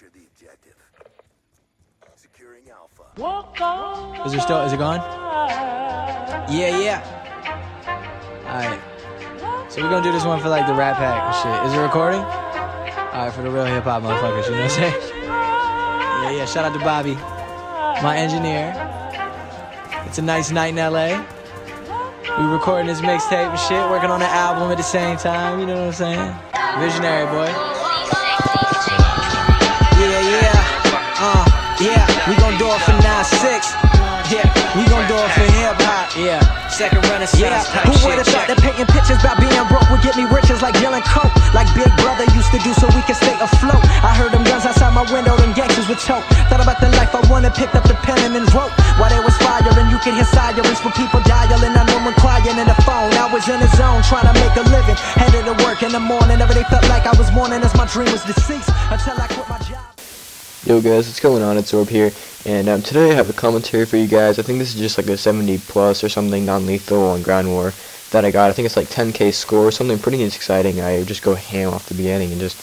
Capture the objective. Securing Alpha. Is there still? Is it gone? Yeah, yeah. Alright. So we're gonna do this one for like the Rat Pack and shit. Is it recording? Alright, for the real hip hop motherfuckers, you know what I'm saying? Yeah, yeah. Shout out to Bobby, my engineer. It's a nice night in LA. We recording this mixtape and shit, working on an album at the same time. You know what I'm saying? Visionary boy. Yeah, yeah. Yeah. We gon' do it for 9-6. Yeah. We gon' do it for hip hop. Yeah. Second renaissance. Yeah. Who would've thought that painting pictures about being broke would get me riches like Jill and Coke, like Big Brother used to do so we could stay afloat. I heard them guns outside my window, them gangsters would choke. Thought about the life I wanted, picked up the pen and wrote. While there was fire and you could hear sirens for people dialing, I know I'm crying in the phone. I was in the zone trying to make a living. Headed to work in the morning, never they felt like I was mourning as my dream was deceased until I quit my job. Yo guys, what's going on? It's Orb here, and today I have a commentary for you guys. I think this is just like a 70 plus or something non-lethal on Ground War that I got. I think it's like 10k score, something pretty exciting. I just go ham off the beginning and just,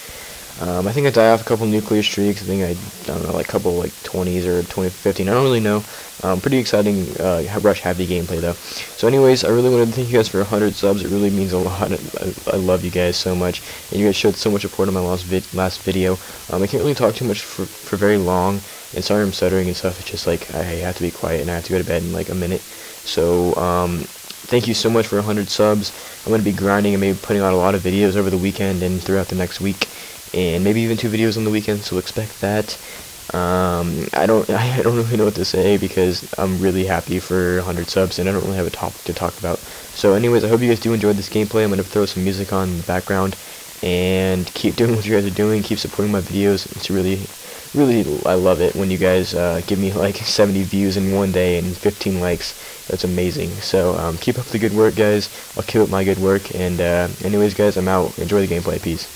I think I die off a couple nuclear streaks. I think I don't know, like a couple like 20s or 2015, I don't really know. Pretty exciting rush heavy gameplay though. So anyways, I really wanted to thank you guys for 100 subs. It really means a lot. I love you guys so much, and you guys showed so much support on my last video. I can't really talk too much for very long, and sorry I'm stuttering and stuff. It's just like I have to be quiet and I have to go to bed in like a minute. So thank you so much for 100 subs. I'm going to be grinding and maybe putting out a lot of videos over the weekend and throughout the next week, and maybe even 2 videos on the weekend, so expect that. I don't really know what to say because I'm really happy for 100 subs and I don't really have a topic to talk about. So anyways, I hope you guys do enjoy this gameplay. I'm going to throw some music on in the background, and keep doing what you guys are doing, keep supporting my videos. It's really, I love it when you guys give me like 70 views in one day and 15 likes. That's amazing. So keep up the good work, guys. I'll keep up my good work, and anyways guys, I'm out. Enjoy the gameplay. Peace.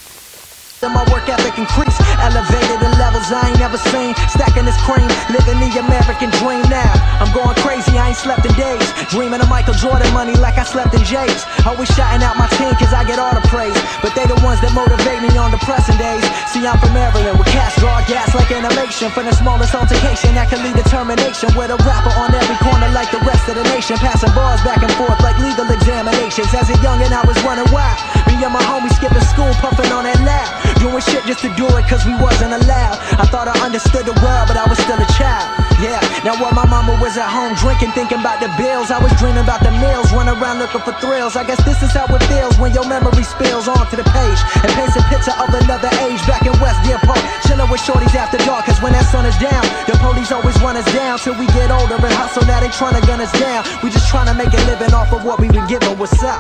My work ethic increased, elevated to levels I ain't never seen. Stacking this cream, living the American dream now. I'm going crazy, I ain't slept in days. Dreaming of Michael Jordan money like I slept in J's. Always shouting out my team cause I get all the praise, but they the ones that motivate me on depressing days. See, I'm from Maryland with cats, raw gas like animation. From the smallest altercation that can lead to termination, with a rapper on every corner like the rest of the nation. Passing bars back and forth like legal examinations. As a youngin' I was running wild, me and my homies skipping school, puffing on that lap. Doing shit just to do it cause we wasn't allowed. I thought I understood the world but I was still a child. Yeah, now while my mama was at home drinking, thinking about the bills, I was dreaming about the meals, running around looking for thrills. I guess this is how it feels when your memory spills onto the page and paints a picture of another age. Back in West Deer Park, chilling with shorties after dark, cause when that sun is down, the police always run us down. Till we get older and hustle, now they trying to gun us down. We just trying to make a living off of what we been given. What's up?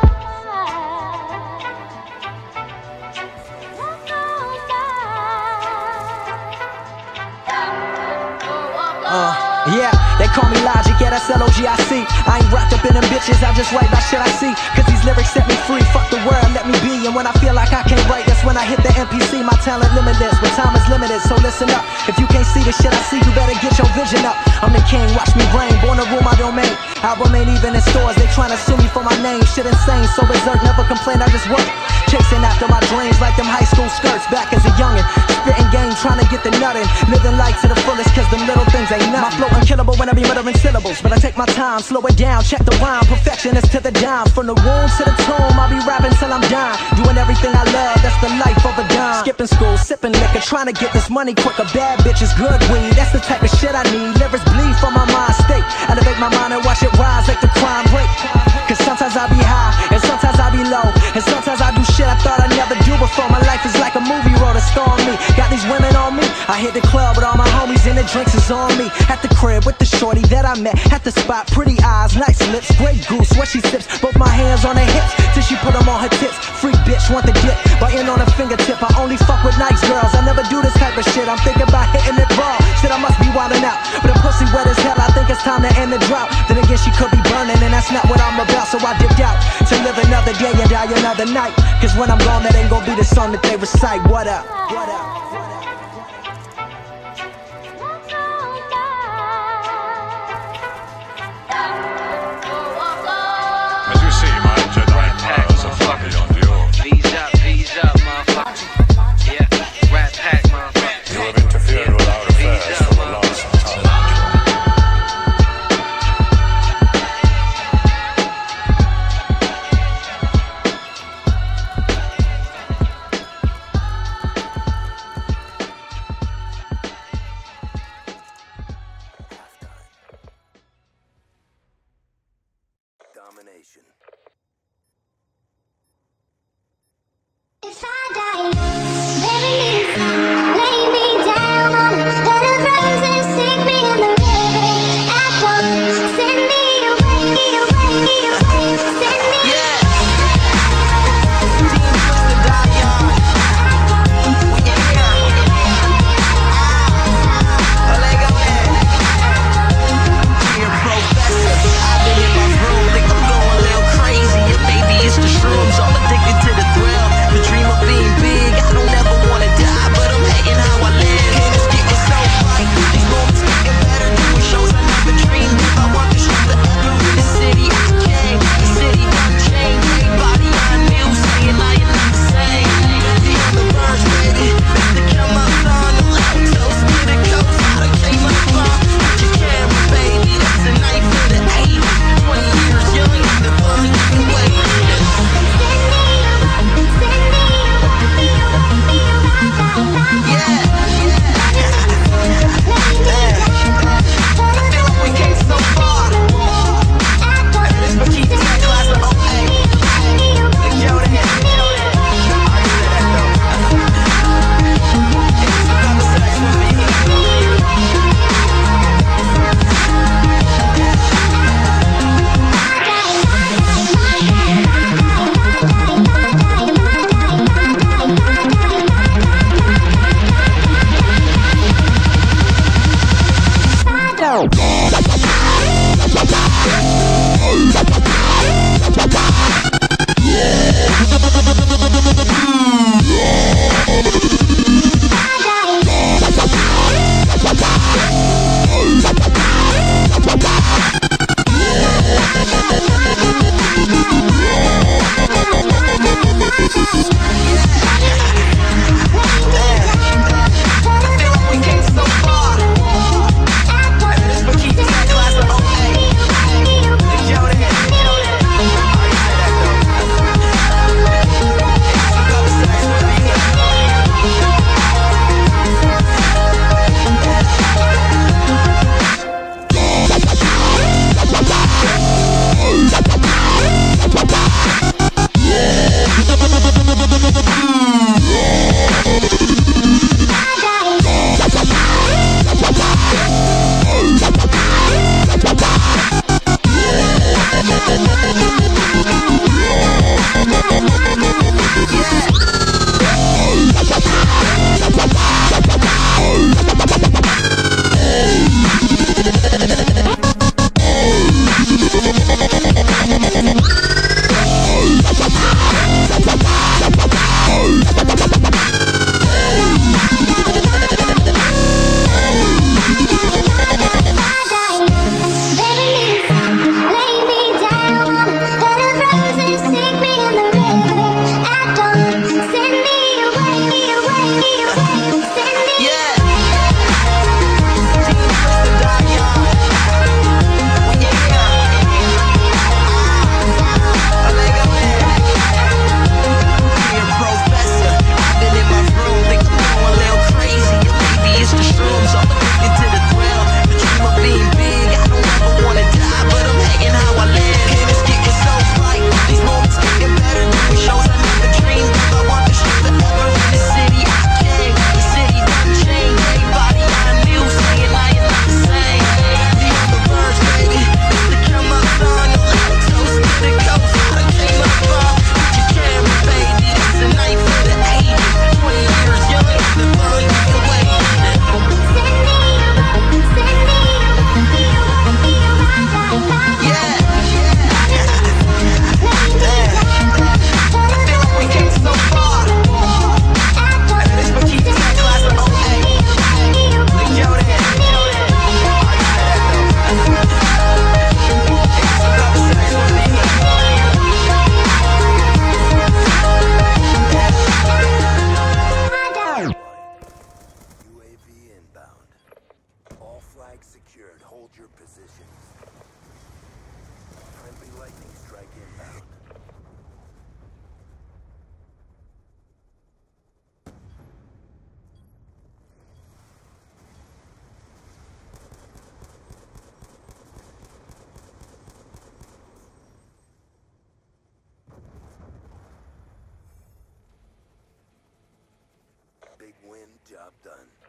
Yeah, they call me Logic, yeah, that's L-O-G-I-C. I ain't wrapped up in them bitches, I just write about shit I see. Cause these lyrics set me free, fuck the world, let me be. And when I feel like I can't write, that's when I hit the NPC. My talent limitless, but time is limited, so listen up. If you can't see the shit I see, you better get your vision up. I'm the king, watch me reign, born to rule my domain. Album ain't even in stores, they tryna sue me for my name. Shit insane, so berserk, never complain, I just work. Chasing after my dreams like them high school skirts. Back as a youngin', spittin' game, trying to get the nuttin'. Living life to the fullest cause them little things ain't nothing. My flow unkillable when I be muttering syllables, but I take my time, slow it down, check the rhyme. Perfectionist to the dime, from the womb to the tomb, I be rapping till I'm dying. Doing everything I love, that's the life of a dime. Skipping school, sipping liquor, trying to get this money quicker. Bad bitches, good weed, that's the type of shit I need. Lyrics bleed from my mind state, elevate my mind and watch it rise like the crime break. Cause sometimes I be high, and sometimes I be low, and sometimes I do shit I thought I'd never do before. My life is like a movie road, a storm me. Got these women on me, I hit the club with all my homies and the drinks is on me. At the crib with the shorty that I met at the spot, pretty eyes, nice lips, great goose, what she sips. Both my hands on her hips, till she put them on her tips. Freak bitch, want the dip, but in on her fingertip. I only fuck with nice girls, I never do this type of shit. I'm thinking about hitting it raw, shit I must be wildin' out. But a pussy wet as hell, I think it's time to end the drought. Then again she could be burning and that's not what I'm about, so I dipped out to live another day and die another night. Cause when I'm gone, that ain't gonna be the song that they recite. What up? What up? As you see, my Jedi powers are floppy on the Orb. V's up, motherfucker. Yeah, Rat Pack, motherfucker. You have interfered lightning strike inbound. Big win, job done.